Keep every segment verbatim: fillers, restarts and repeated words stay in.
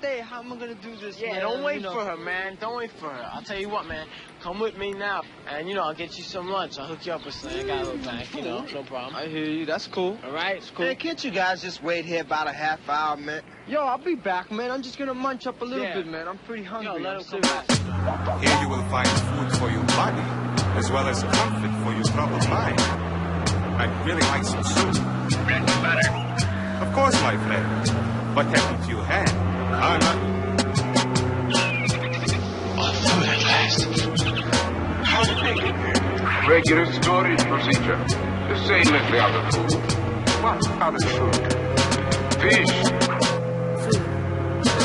day. How am I gonna do this? Yeah, man? Don't wait you know. for her, man. Don't wait for her. I'll tell you what, man. Come with me now, and you know I'll get you some lunch. I'll hook you up with something. I got a little back, you know, no problem. I hear you. That's cool. All right, it's cool. Man, can't you guys just wait here about a half hour, man? Yo, I'll be back, man. I'm just gonna munch up a little yeah. bit, man. I'm pretty hungry. Yo, let us go. Here you will find food for your body, as well as comfort for your troubled mind. I'd really like some soup. Bread and butter. Of course, my friend. But haven't you had? I'm not. Regular storage procedure. The same as the other food. What other food? Fish.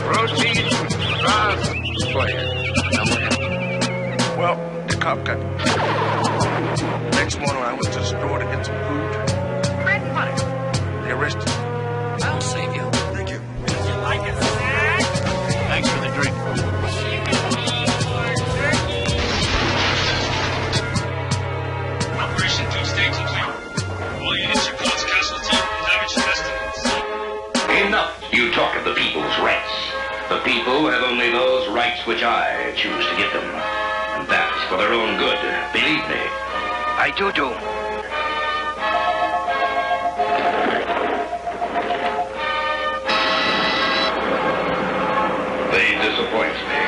Protein. Fast. Fire. Well, the cop got me. Next morning I went to the store to get some food. Bread and butter. They arrested me. I'll save you. Thank you. If you like it. Thanks for the drink. You talk of the people's rights. The people have only those rights which I choose to give them. And that is for their own good. Believe me. I do do. They disappoint me.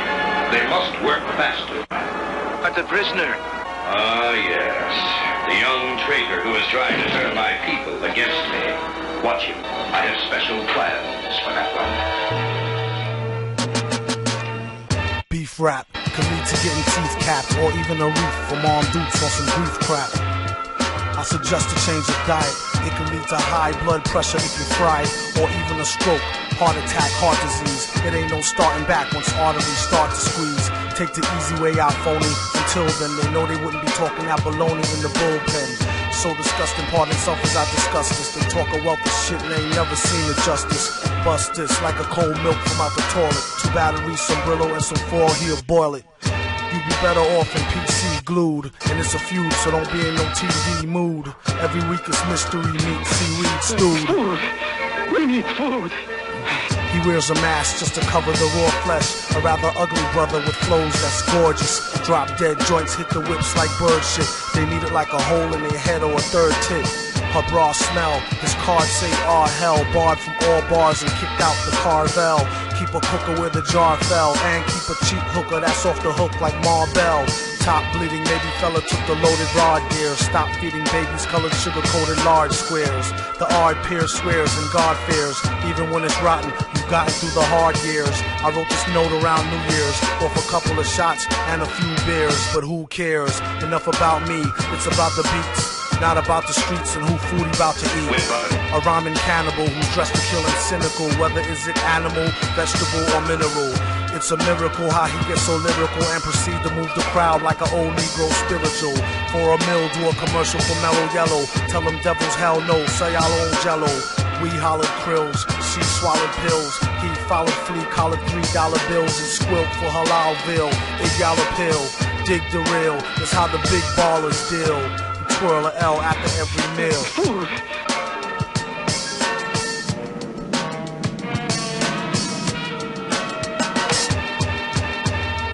They must work faster. But the prisoner... Ah, yes. The young traitor who is trying to turn my people against me. Watch him. I have special plans for that one. Beef Rapp could lead to getting teeth capped or even a reef from armed dudes on some grief crap. I suggest a change of diet. It can lead to high blood pressure if you fry it, or even a stroke, heart attack, heart disease. It ain't no starting back once arteries start to squeeze. Take the easy way out, phony. Until then, they know they wouldn't be talking out baloney in the bullpen. So disgusting, pardon self as I discuss this. They talk a wealth of shit and they ain't never seen the justice. Bust this like a cold milk from out the toilet. Two batteries, some Brillo and some foil, he'll boil it. You'd be better off in P C glued. And it's a feud, so don't be in no T V mood. Every week it's mystery meat, seaweed stewed. Food. We need food. He wears a mask just to cover the raw flesh. A rather ugly brother with flows that's gorgeous. Drop dead joints, hit the whips like bird shit. They need it like a hole in their head or a third tit. Her bra smell, his cards say ah hell. Barred from all bars and kicked out the Carvel. Keep a cooker where the jar fell. And keep a cheap hooker that's off the hook like Marbell. Top bleeding, maybe fella took the loaded rod deer. Stop feeding babies colored sugar-coated large squares. The odd peer swears and God fears. Even when it's rotten, you've gotten through the hard years. I wrote this note around New Year's, off a couple of shots and a few beers. But who cares? Enough about me, it's about the beats. Not about the streets and who food he about to eat. A ramen cannibal who's dressed to kill and cynical. Whether is it animal, vegetable, or mineral. It's a miracle how he gets so lyrical and proceed to move the crowd like an old Negro spiritual. For a meal, do a commercial for Mellow Yellow. Tell them devils hell no, sell y'all own jello. We hollered krills, she swallowed pills. He followed flea, collared three dollar bills and squilked for halalville. If y'all appeal, dig the real. It's how the big ballers deal. Twirl a L after every meal. Food.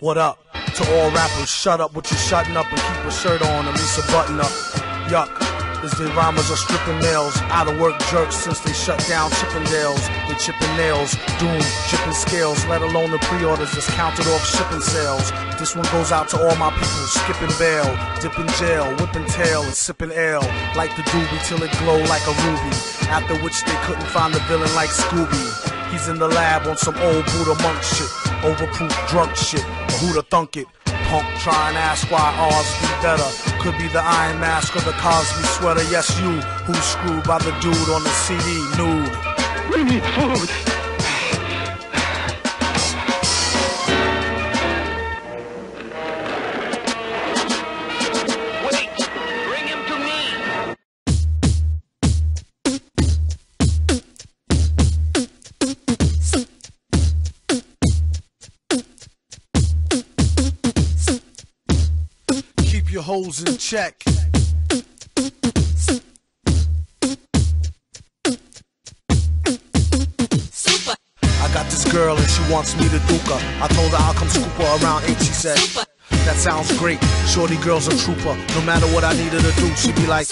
What up? To all rappers, shut up with your shutting up and keep a shirt on and least a button up. Yuck. Is the rhymers are stripping nails, out of work jerks since they shut down Chippendales. They chipping nails, doom, chipping scales, let alone the pre-orders that's counted off shipping sales. This one goes out to all my people, skipping bail, dipping jail, whipping tail and sipping ale. Like the doobie till it glow like a ruby, after which they couldn't find the villain like Scooby. He's in the lab on some old Buddha monk shit, overproof drunk shit, but who'da thunk it? Punk, try and ask why ours be better. Could be the Iron Mask or the Cosby sweater. Yes, you, who's screwed by the dude on the C D, nude. We need food. Wait, bring him to me. Your holes in check. got this girl and she wants me to duke her. I told her I'll come scoop her around eight, she said. That sounds great, shorty girl's a trooper. No matter what I needed to do, she'd be like,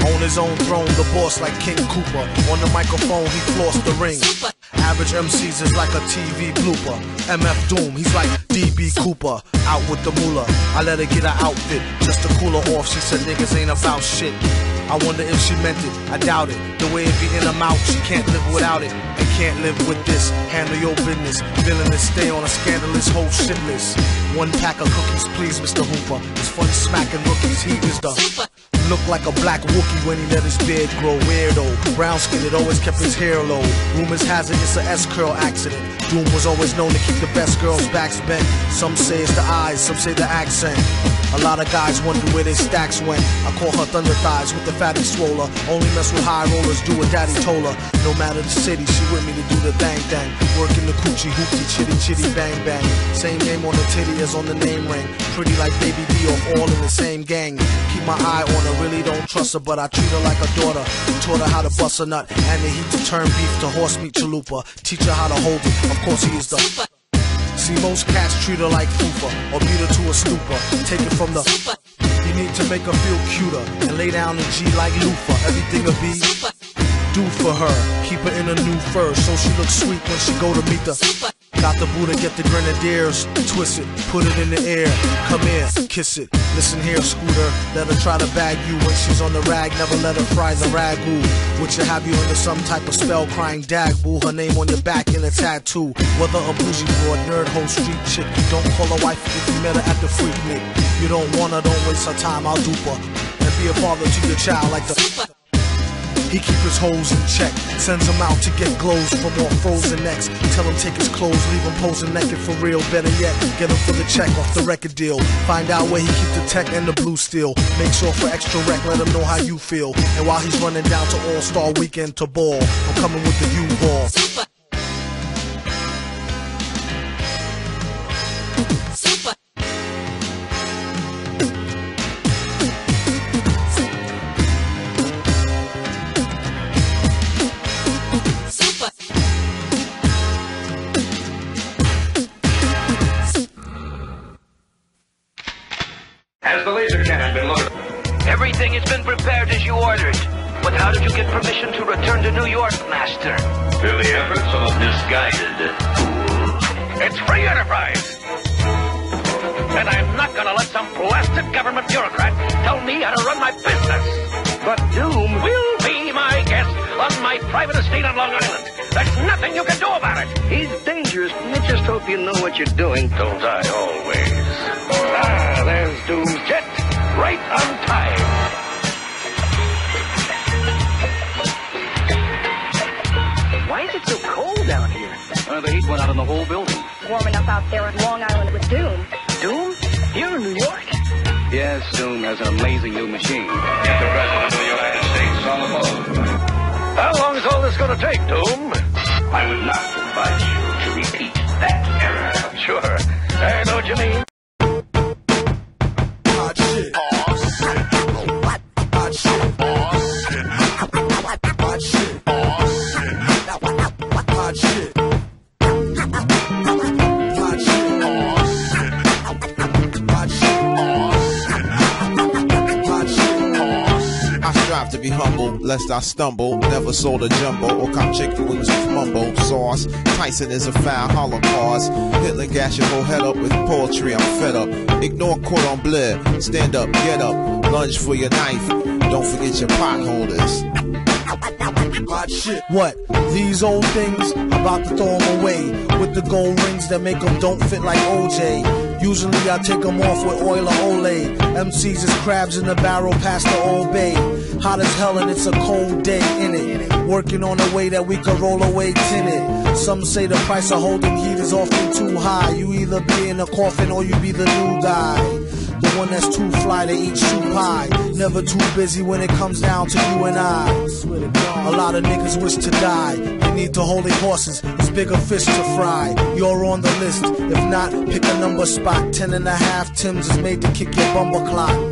on his own throne, the boss like King Cooper. On the microphone, he flossed the ring. Average M Cs is like a T V blooper. M F Doom, he's like D B Cooper, out with the moolah. I let her get her outfit, just to cool her off. She said niggas ain't about shit. I wonder if she meant it, I doubt it. The way it be in her mouth, she can't live without it. And can't live with this, handle your business. Villainous, stay on a scandalous whole shit list. One pack of cookies, please, Mister Hooper. It's fun smacking rookies, he is the... Looked like a black Wookiee when he let his beard grow. Weirdo, brown skin, it always kept his hair low. Rumors has it it's a S-curl accident. Doom was always known to keep the best girls' backs bent. Some say it's the eyes, some say the accent. A lot of guys wonder where they stacks went. I call her thunder thighs with the fatty swoller. Only mess with high rollers, do what daddy told her. No matter the city, she with me to do the bang bang. Working the coochie hoopty, chitty chitty bang bang. Same name on the titty as on the name ring. Pretty like Baby B or all in the same gang. Keep my eye on her. Really don't trust her, but I treat her like a daughter. Taught her how to bust a nut and the heat to turn beef to horse meat chalupa. Teach her how to hold it, of course he is the... See, most cats treat her like fupa or beat her to a stupor. Take it from the... You need to make her feel cuter and lay down the G like loofah. Everything a bee do for her. Keep her in a new fur so she looks sweet when she go to meet the... Got the Buddha, get the grenadiers, twist it, put it in the air, come here, kiss it. Listen here, Scooter, let her try to bag you when she's on the rag, never let her fry the ragu. Would she have you under some type of spell, crying dag, boo, her name on your back in a tattoo. Whether a bougie or a nerd hoe street chick, you don't call her wife if you met her at the freak nick. You don't want her, don't waste her time, I'll dupe her, and be a father to your child like the... He keep his hoes in check, sends them out to get glows from all frozen necks. Tell him take his clothes, leave him posing naked for real. Better yet, get him for the check off the record deal. Find out where he keep the tech and the blue steel. Make sure for extra rec, let him know how you feel. And while he's running down to All-Star Weekend to ball, I'm coming with the U-Ball. Has the laser cannon been loaded? Everything has been prepared as you ordered. But how did you get permission to return to New York, Master? Through the efforts of a misguided fool. It's free enterprise! And I'm not gonna let some blasted government bureaucrat tell me how to run my business! But Doom will be my guest on my private estate on Long Island. There's nothing you can do about it! He's dangerous. I just hope you know what you're doing. Don't I always? Ah! There's Doom's jet, right on time. Why is it so cold down here? Uh, the heat went out in the whole building. Warm enough out there on Long Island with Doom. Doom? Here in New York? Yes, Doom has an amazing new machine. Get the President of the United States on the phone. How long is all this going to take, Doom? I would not advise you to repeat that error. Sure. I know what you mean. To be humble, lest I stumble. Never sold a jumbo or cop chick wings with mumbo sauce. Tyson is a foul holocaust. Hitler gash your whole head up with poetry. I'm fed up. Ignore cordon bleu. Stand up, get up. Lunge for your knife. Don't forget your pot holders. What? These old things? About to throw them away. With the gold rings that make them don't fit like O J. Usually I take them off with oil or Olay. M Cs is crabs in the barrel past the Old Bay. Hot as hell and it's a cold day in it. Working on a way that we can roll away tinted. Some say the price of holding heat is often too high. You either be in a coffin or you be the new guy. The one that's too fly to eat shoe pie. Never too busy when it comes down to you and I. A lot of niggas wish to die. They need to hold their horses. It's bigger fish to fry. You're on the list. If not, pick a number spot. Ten and a half Tim's is made to kick your bumper clock.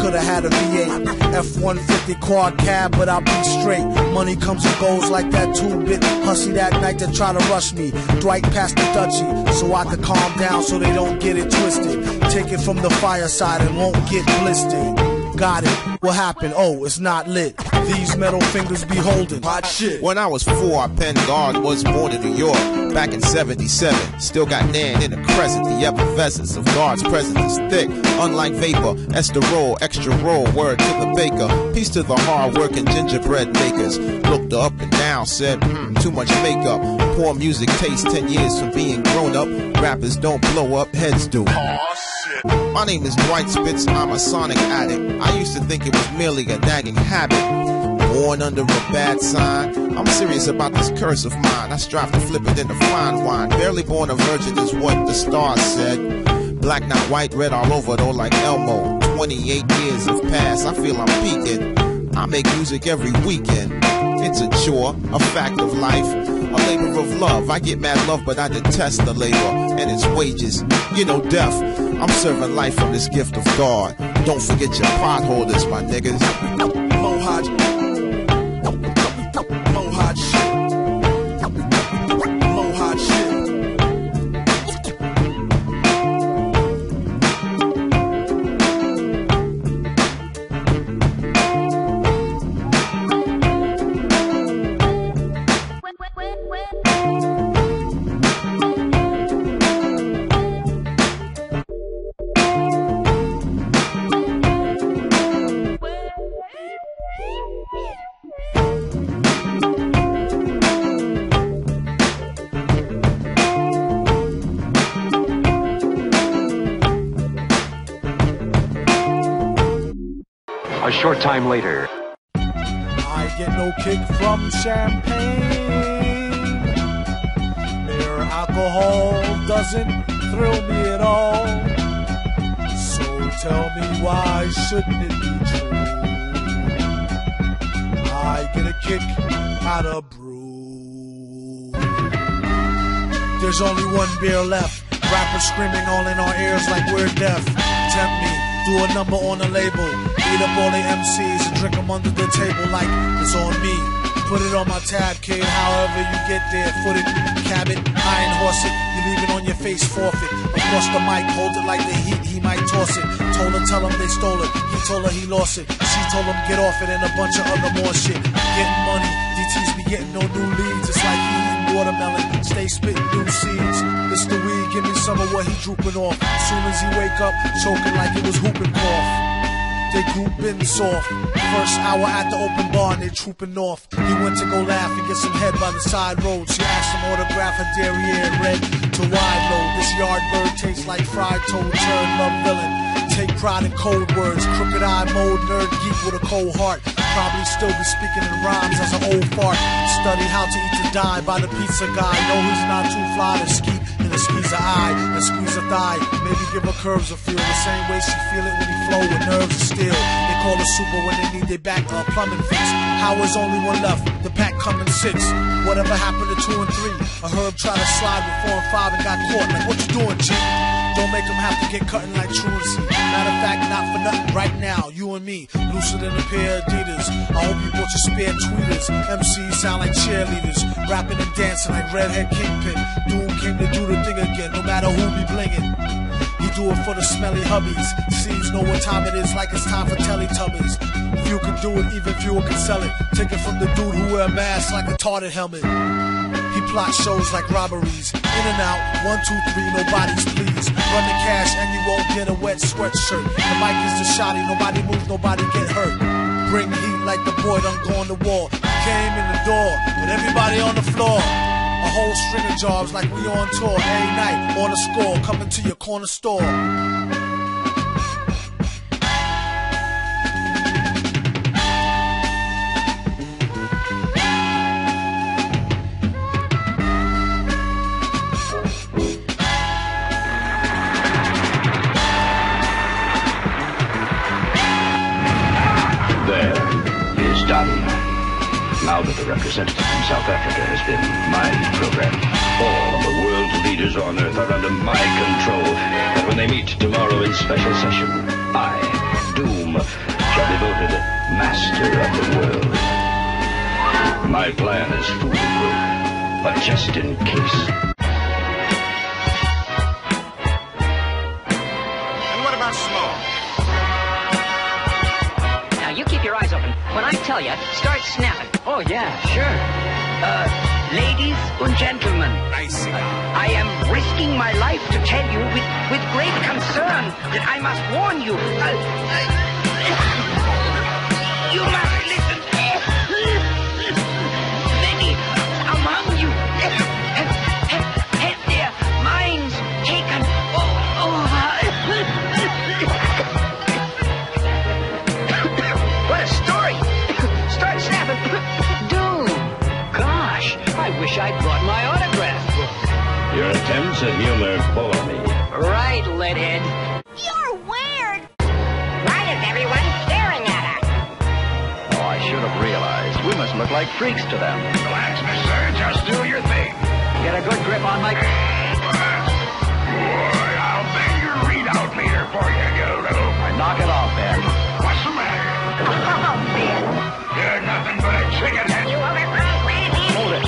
Coulda had a V eight F one fifty car cab, but I'll be straight. Money comes and goes like that two-bit hussy that night that try to rush me. Dwight passed the Dutchie so I could calm down so they don't get it twisted. Take it from the fireside and won't get blistered. Got it. What happened? Oh, it's not lit. These metal fingers be holding hot shit. When I was four, Penn Guard was born in New York. Back in seventy-seven, still got Nan in the crescent. The effervescence of Guard's presence is thick. Unlike vapor, esterol, extra roll. Word to the baker. Peace to the hard-working gingerbread makers. Looked up and down, said, hmm, too much makeup. Poor music taste. Ten years from being grown up. Rappers don't blow up, heads do. My name is Dwight Spitz, I'm a sonic addict. I used to think it was merely a nagging habit. Born under a bad sign, I'm serious about this curse of mine. I strive to flip it into fine wine. Barely born a virgin is what the stars said. Black not white, red all over though like Elmo. Twenty-eight years have passed, I feel I'm peaking. I make music every weekend. It's a chore, a fact of life, a labor of love. I get mad love, but I detest the labor and its wages. You know, death. I'm serving life from this gift of God. Don't forget your potholders, my niggas. Mohawk. Mohawk shit. Mohawk short time later. I get no kick from champagne. Their alcohol doesn't thrill me at all. So tell me why shouldn't it be true? I get a kick out of brew. There's only one beer left. Rappers screaming all in our ears like we're deaf. Tempt me, do a number on a label. Eat up all the M Cs and drink them under the table like it's on me. Put it on my tab, kid, however you get there. Foot it, cab it, iron horse it. You leave it on your face, forfeit. Across the mic, hold it like the heat, he might toss it. Told her, tell him they stole it. He told her he lost it. She told him get off it and a bunch of other more shit. Getting money, D Ts be getting no new leads. It's like you eating watermelon, stay spitting new seeds. It's the weed, give me some of what he drooping off. Soon as he wake up, choking like it was whooping cough. They groupin' soft. First hour at the open bar and they trooping off. He went to go laugh and get some head by the side road. She asked him autograph her derriere red to wide load. This yard bird tastes like fried toad, turn love villain. Take pride in cold words, crooked eye mode, nerd geek with a cold heart. Probably still be speaking in rhymes as an old fart. Study how to eat to die by the pizza guy. No, he's not too fly to ski. Squeeze her eye and squeeze her thigh. Maybe give her curves a feel. The same way she feel it when he flow with nerves of steel. They call her super when they need their back or a plumbing fix. How is only one left? The pack coming six. Whatever happened to two and three? A herb tried to slide with four and five and got caught. Like, what you doing, G? Don't make them have to get cutting like truancy. Matter of fact, not for nothing. Right now, you and me, looser than a pair of Adidas. I hope you bought your spare tweeters. M Cs sound like cheerleaders. Rapping and dancing like Redhead Kingpin. Doom came to do the thing again, no matter who be blingin'. He do it for the smelly hubbies. Sees know what time it is, like it's time for Teletubbies. Few can do it, even fewer can sell it. Take it from the dude who wear a mask like a tarted helmet. He plot shows like robberies. In and out, one, two, three, nobody's please. Run the cash and you won't get a wet sweatshirt. The mic is the shotty, nobody move, nobody get hurt. Bring heat like the boy done go on the wall. Came in the door, with everybody on the floor. A whole string of jobs like we on tour. Every night, on the score, coming to your corner store. Now that the representative from South Africa has been mind-programmed, all of the world's leaders on Earth are under my control. And when they meet tomorrow in special session, I Doom shall be voted master of the world. My plan is foolproof, but just in case. And what about Smoke? Now, you keep your eyes open. When I tell you, start snapping. Oh, yeah, sure. Uh, ladies and gentlemen, nice uh, I am risking my life to tell you with, with great concern that I must warn you. Uh, uh, you must listen. Many among you have, have, have their minds taken over. What a story. Start snapping. I wish I'd brought my autograph book. Your attempts at humor bore me. Right, Leadhead. You're weird! Why is everyone staring at us? Oh, I should have realized. We must look like freaks to them. Relax, mister. Just do your thing. Get a good grip on my... Boy, I'll bang your readout meter for you, you little... I knock it off, Ben. What's the matter? Oh, Ben. You're nothing but a chicken head. You overgrown crazy. Hold it.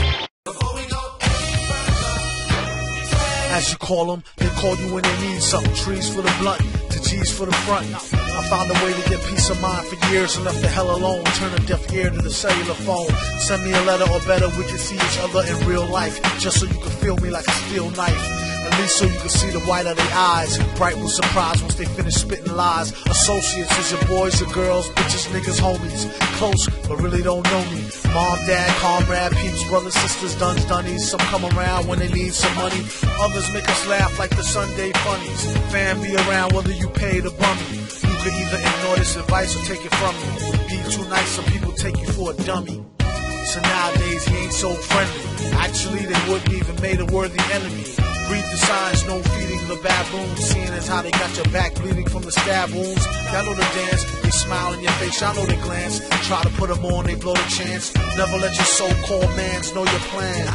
As you call them, they call you when they need something. Trees for the blunt, to G's for the front. I found a way to get peace of mind for years and left the hell alone. Turn a deaf ear to the cellular phone. Send me a letter or better, we can see each other in real life. Just so you can feel me like a steel knife. At least so you can see the white of their eyes. Bright with surprise once they finish spitting lies. Associates, is it boys or girls, bitches, niggas, homies. Close, but really don't know me. Mom, dad, comrade, peeps, brothers, sisters, duns, dunnies. Some come around when they need some money. Others make us laugh like the Sunday funnies. Fan be around whether you pay the bummy. You can either ignore this advice or take it from me. Be too nice, some people take you for a dummy. So nowadays he ain't so friendly. Actually, they wouldn't even made a worthy enemy. Read the signs, no feeding the baboons. Seeing as how they got your back bleeding from the stab wounds. Y'all know the dance, they smile in your face, y'all know the glance. Try to put them on, they blow the chance. Never let your so-called mans know your plans.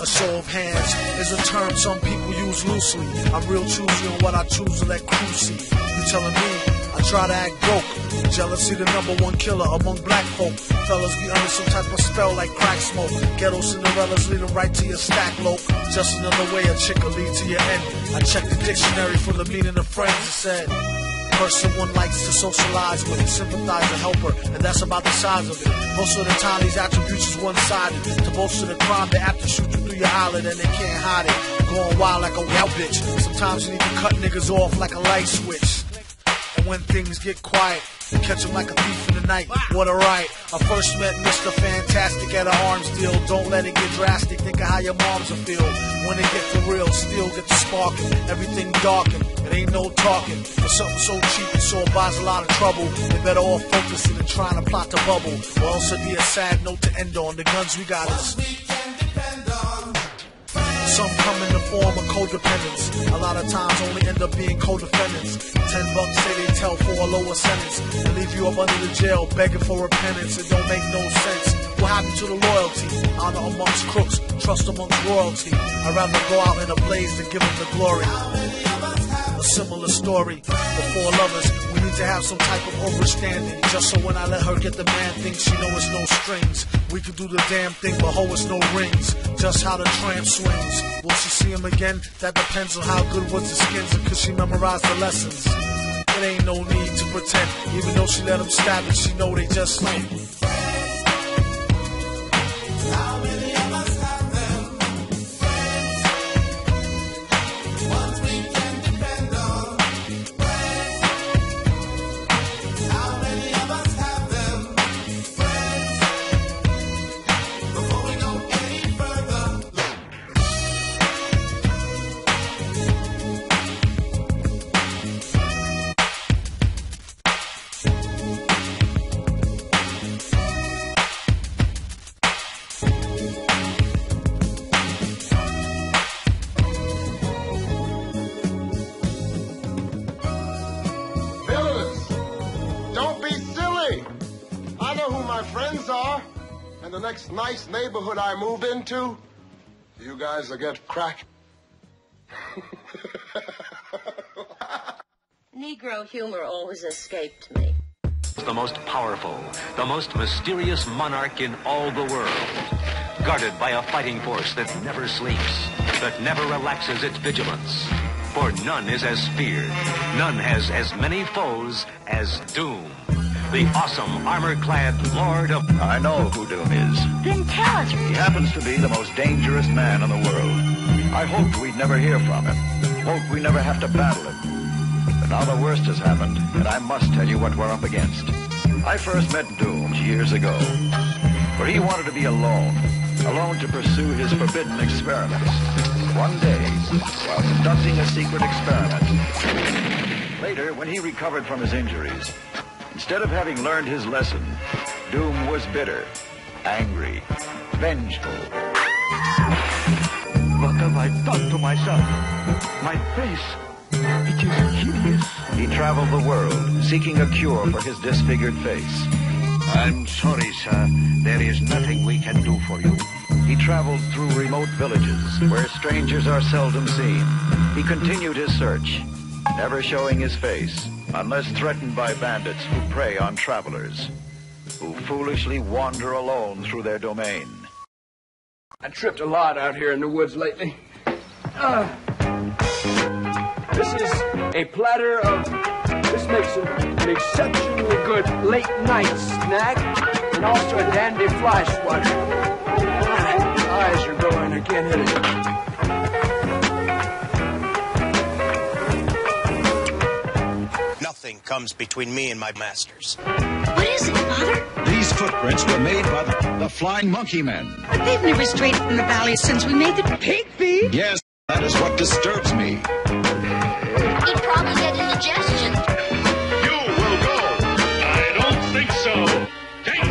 A show of hands is a term some people use loosely. I'm real choosy on what I choose to let crew see. You telling me? I try to act broke. Jealousy the number one killer among black folk. Fellas be under some type of spell like crack smoke. Ghetto Cinderellas lead them right to your stack, loc. Just another way a chick will lead to your end. I checked the dictionary for the meaning of friends. It said, person one likes to socialize with, sympathize and help her, and that's about the size of it. Most of the time these attributes is one-sided. To bolster the crime, they have to shoot you through your eyelid and they can't hide it. Going wild like a wild bitch. Sometimes you need to cut niggas off like a light switch. When things get quiet, we catch him like a thief in the night. What a riot. I first met Mister Fantastic at an arms deal. Don't let it get drastic. Think of how your moms will feel. When it gets for real, still get the sparking. Everything darkened. It ain't no talking. For something so cheap and so it buys a lot of trouble. They better all focus in and trying to plot the bubble. Or else it'd be a sad note to end on. The guns we got is... Some come in the form of codependence. A lot of times only end up being co-defendants. Ten bucks say they tell for a lower sentence. They leave you up under the jail begging for repentance. It don't make no sense. What happened to the loyalty? Honor amongst crooks, trust amongst royalty. I'd rather go out in a blaze than give them the glory. A similar story. Before lovers, we need to have some type of overstanding. Just so when I let her get the man thing, she know it's no strings. We can do the damn thing, but ho, it's no rings. Just how the tramp swings. Will she see him again? That depends on how good was the skins, and could she memorize the lessons? It ain't no need to pretend. Even though she let him stab it, she know they just like nice neighborhood I moved into. You guys will get crack. Negro humor always escaped me. The most powerful, the most mysterious monarch in all the world. Guarded by a fighting force that never sleeps, that never relaxes its vigilance. For none is as feared, none has as many foes as Doom. The awesome, armor-clad Lord of... I know who Doom is. Then tell us. He happens to be the most dangerous man in the world. I hoped we'd never hear from him. Hoped we never have to battle him. But now the worst has happened, and I must tell you what we're up against. I first met Doom years ago. For he wanted to be alone. Alone to pursue his forbidden experiments. One day, while conducting a secret experiment. Later, when he recovered from his injuries... Instead of having learned his lesson, Doom was bitter, angry, vengeful. What have I done to myself? My face, it is hideous. He traveled the world, seeking a cure for his disfigured face. I'm sorry, sir. There is nothing we can do for you. He traveled through remote villages, where strangers are seldom seen. He continued his search, never showing his face. Unless threatened by bandits who prey on travelers, who foolishly wander alone through their domain. I tripped a lot out here in the woods lately. Uh, this is a platter of... This makes a, an exceptionally good late-night snack, and also a dandy fly swatter. My eyes are going, I can't hit it. Comes between me and my masters. What is it, Father? These footprints were made by the, the flying monkey men. But they've never strayed from the valley since we made the pig feed. Yes, that is what disturbs me. He probably had indigestion. You will go. I don't think so. Take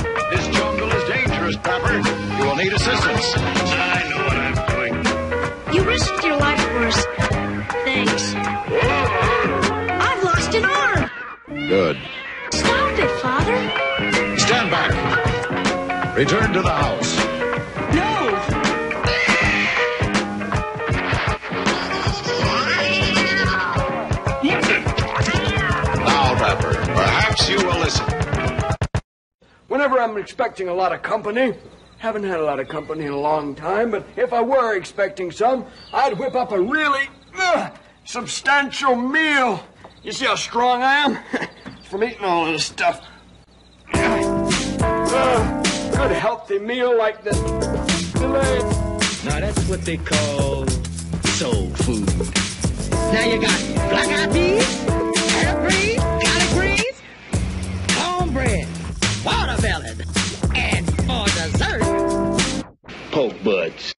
them. This jungle is dangerous, Pepper. You will need assistance. I know what I'm doing. You risked your life for us. Thanks. I've lost an arm. Good. Stop it, Father. Stand back. Return to the house. No. Now, Rapper, perhaps you will listen. Whenever I'm expecting a lot of company... Haven't had a lot of company in a long time, but if I were expecting some, I'd whip up a really... Uh, substantial meal. You see how strong I am? From eating all of this stuff. Uh, good healthy meal like this. Now that's what they call soul food. Now you got black-eyed peas, herb greens, collard greens, cornbread, watermelon, and for dessert, poke buds.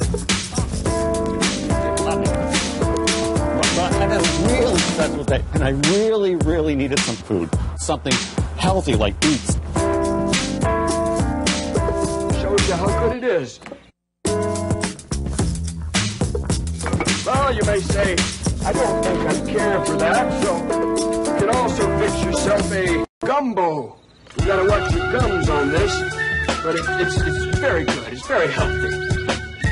And I really settled that, and I really, really needed some food. Something healthy like beets. Shows you how good it is. Well, you may say, I don't think I care for that, so you can also fix yourself a gumbo. You gotta watch your gums on this, but it, it's, it's very good, it's very healthy.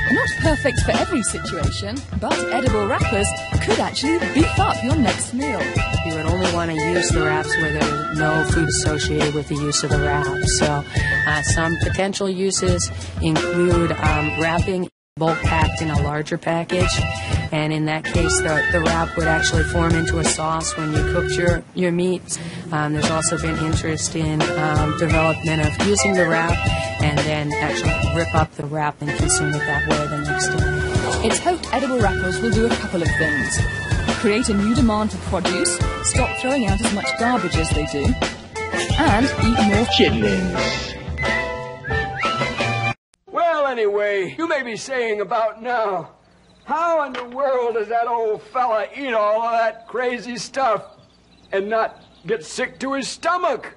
Not perfect for every situation, but edible wrappers could actually beef up your next meal. You would only want to use the wraps where there's no food associated with the use of the wrap. So uh, some potential uses include um, wrapping bulk packed in a larger package. And in that case, the, the wrap would actually form into a sauce when you cooked your, your meat. Um, there's also been interest in um, development of using the wrap and then actually rip up the wrap and consume it that way the next day. It's hoped edible wrappers will do a couple of things. Create a new demand for produce, stop throwing out as much garbage as they do, and eat more chitlins. Well, anyway, you may be saying about now, how in the world does that old fella eat all of that crazy stuff and not get sick to his stomach?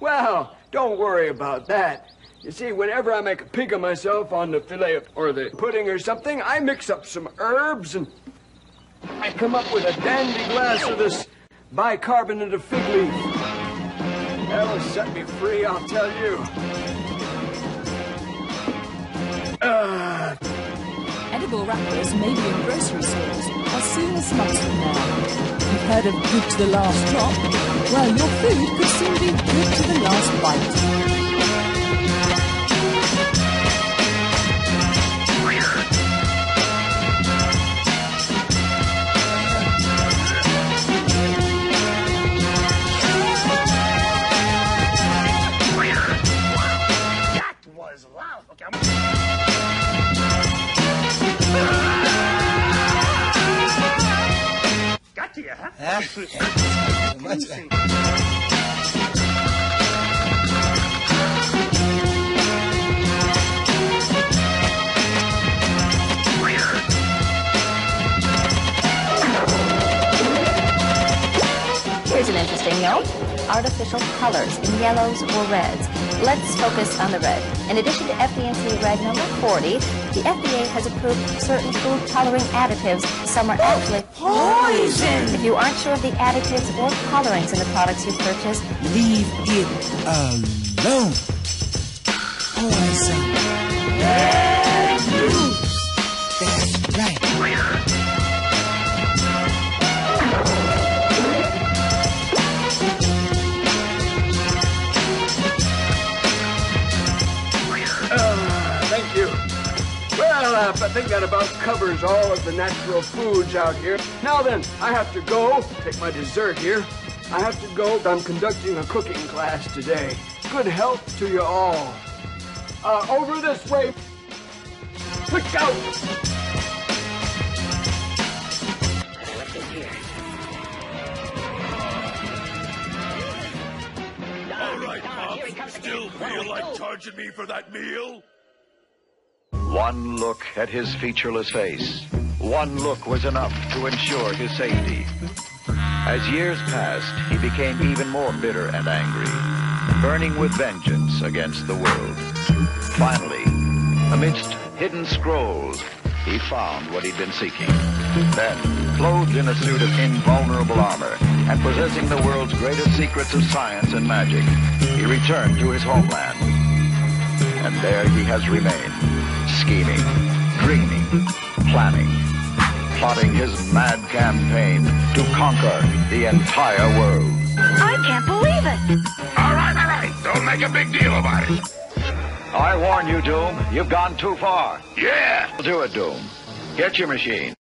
Well, don't worry about that. You see, whenever I make a pig of myself on the fillet or the pudding or something, I mix up some herbs and I come up with a dandy glass of this bicarbonate of fig leaf. That'll set me free, I'll tell you. Uh. Edible wrappers may be in grocery stores as soon as much from now. You've heard of good to the last drop? Well, your food could soon be good to the last bite. Here's an interesting note. Artificial colors in yellows or reds. Let's focus on the red. In addition to F D A C red number forty, the F D A has approved certain food-coloring additives. Some are actually poison. If you aren't sure of the additives or colorings in the products you purchase, leave it alone. Poison. Red juice. That's right. I think that about covers all of the natural foods out here. Now then, I have to go. Take my dessert here. I have to go. I'm conducting a cooking class today. Good health to you all. Uh, over this way. Quick out! What's in here? All right, Pop. Still feel like charging me for that meal? One look at his featureless face. One look was enough to ensure his safety. As years passed, he became even more bitter and angry, burning with vengeance against the world. Finally, amidst hidden scrolls, he found what he'd been seeking. Then, clothed in a suit of invulnerable armor and possessing the world's greatest secrets of science and magic, he returned to his homeland. And there he has remained. Scheming, dreaming, planning, plotting his mad campaign to conquer the entire world. I can't believe it! All right, all right, don't make a big deal about it. I warn you, Doom, you've gone too far. Yeah! Do it, Doom. Get your machine.